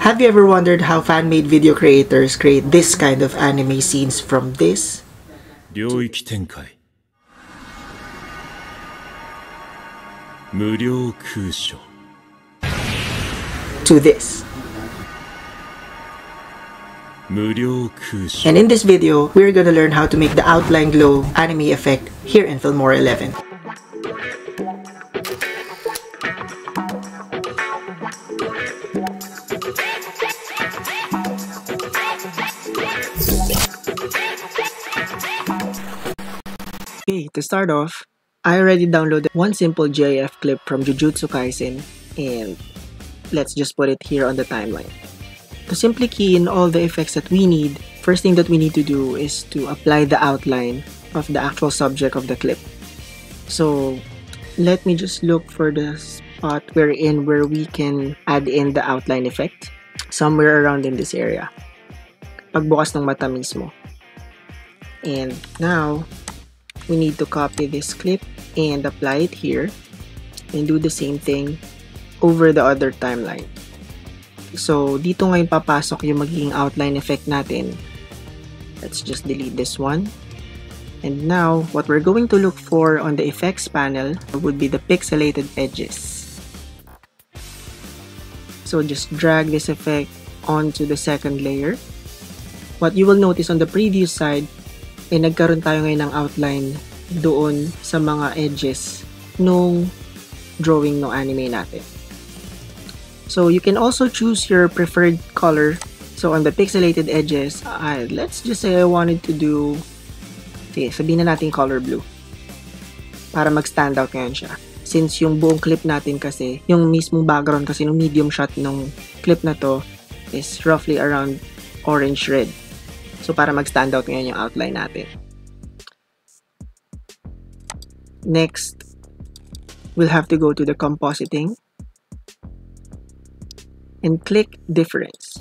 Have you ever wondered how fan-made video creators create this kind of anime scenes from this? To this. And in this video, we're gonna learn how to make the outline glow anime effect here in Filmora 11. Okay, to start off, I already downloaded one simple GIF clip from Jujutsu Kaisen, and let's just put it here on the timeline. To simply key in all the effects that we need, first thing that we need to do is to apply the outline of the actual subject of the clip. So let me just look for the spot where we can add in the outline effect, somewhere around in this area. Pagbukas ng mata mismo. And now, we need to copy this clip and apply it here and do the same thing over the other timeline. So, dito ngayon papasok yung magiging outline effect natin. Let's just delete this one. And now, what we're going to look for on the effects panel would be the pixelated edges. So, just drag this effect onto the second layer. What you will notice on the previous side, eh, nagkaroon tayo ngayon ng outline doon sa mga edges nung drawing ng anime natin. So you can also choose your preferred color. So on the pixelated edges, let's just say I wanted to do, okay, sabihin na natin color blue. Para mag-stand out ngayon siya. Since yung buong clip natin kasi, yung mismong background kasi ng medium shot ng clip na to is roughly around orange-red. So para mag-stand out ngayon yung outline natin. Next, we'll have to go to the compositing and click difference.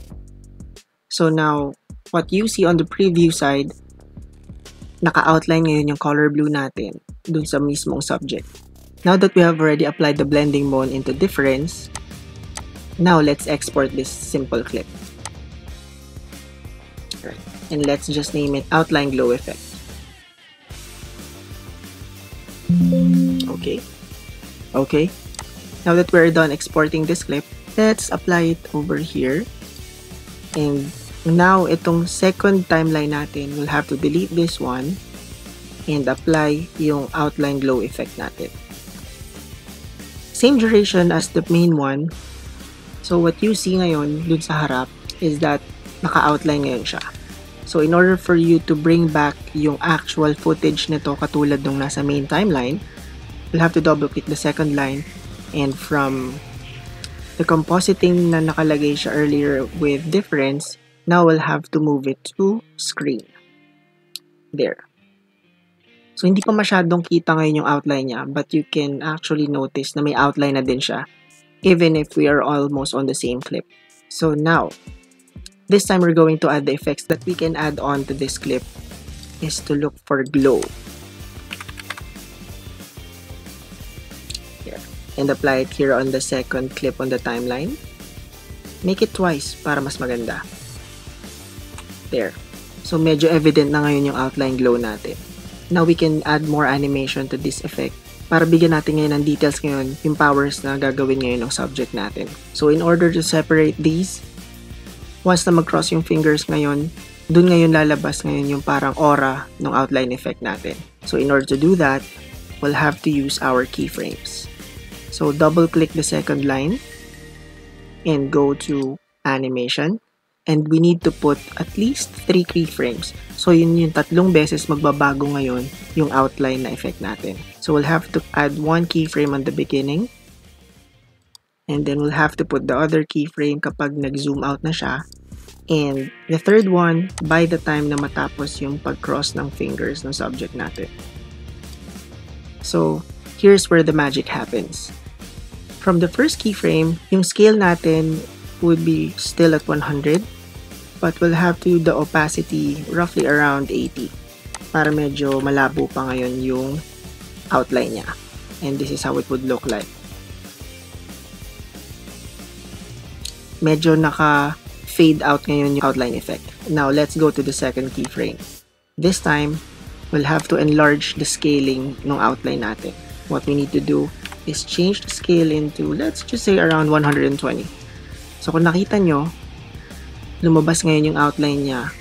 So now, what you see on the preview side, naka-outline ngayon yung color blue natin dun sa mismong subject. Now that we have already applied the blending mode into difference, now let's export this simple clip. Right. And let's just name it outline glow effect. Okay. Okay. Now that we're done exporting this clip, let's apply it over here. And now, itong second timeline natin, we'll have to delete this one and apply yung outline glow effect natin. Same duration as the main one. So, what you see ngayon dun sa harap is that naka-outline ngayon siya. So, in order for you to bring back yung actual footage nito katulad nung nasa main timeline, we'll have to double-click the second line, and from the compositing na nakalagay siya earlier with difference, now we'll have to move it to screen. There. So, hindi pa masyadong kita ngayon yung outline niya, but you can actually notice na may outline na din siya, even if we are almost on the same clip. So, now, this time we're going to add the effects that we can add on to this clip is to look for glow. And apply it here on the second clip on the timeline. Make it twice para mas maganda. There. So medyo evident na ngayon yung outline glow natin. Now we can add more animation to this effect para bigyan natin ngayon ng details ngayon, yung powers na gagawin ngayon ng subject natin. So in order to separate these, once na mag-cross yung fingers ngayon, dun ngayon lalabas ngayon yung parang aura ng outline effect natin. So in order to do that, we'll have to use our keyframes. So, double-click the second line and go to animation. And we need to put at least 3 keyframes. So, yun yung tatlong beses magbabago ngayon yung outline na effect natin. So, we'll have to add one keyframe on the beginning. And then, we'll have to put the other keyframe kapag nag-zoom out na siya. And the third one, by the time na matapos yung pag-cross ng fingers ng subject natin. So, here's where the magic happens. From the first keyframe, yung scale natin would be still at 100, but we'll have to do the opacity roughly around 80 para medyo malabo pa ngayon yung outline niya. And this is how it would look like. medyo naka-fade out ngayon yung outline effect. Now, let's go to the second keyframe. This time, we'll have to enlarge the scaling ng outline natin. What we need to do is change the scale into, let's just say, around 120. So, kung nakita nyo, lumabas ngayon yung outline niya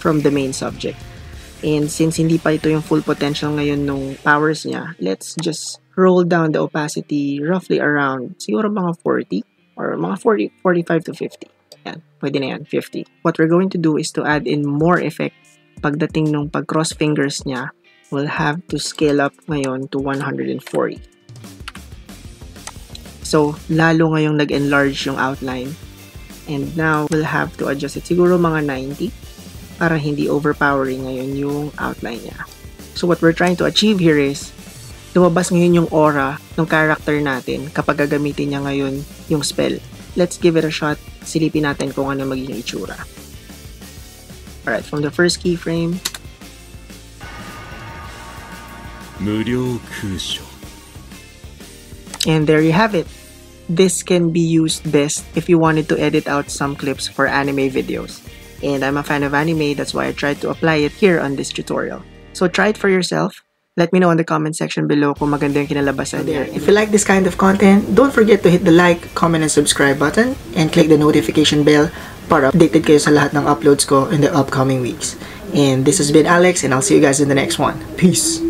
from the main subject. And since hindi pa ito yung full potential ngayon nung powers niya, let's just roll down the opacity roughly around siguro mga 40 or mga 40, 45 to 50. Yan, pwede na yan, 50. What we're going to do is to add in more effects. Pagdating nung pag-cross fingers niya, we'll have to scale up ngayon to 140. So, lalo ngayong nag-enlarge yung outline. And now, we'll have to adjust it siguro mga 90 para hindi overpowering ngayon yung outline niya. So, what we're trying to achieve here is, lumabas ngayon yung aura ng character natin kapag gagamitin niya ngayon yung spell. Let's give it a shot. Silipin natin kung ano magiging itsura. Alright, from the first keyframe. And there you have it. This can be used best if you wanted to edit out some clips for anime videos. And I'm a fan of anime, that's why I tried to apply it here on this tutorial. So try it for yourself. Let me know in the comment section below kung maganda yung kinalabasan there. If you like this kind of content, don't forget to hit the like, comment, and subscribe button. And click the notification bell para updated kayo sa lahat ng uploads ko in the upcoming weeks. And this has been Alex, and I'll see you guys in the next one. Peace!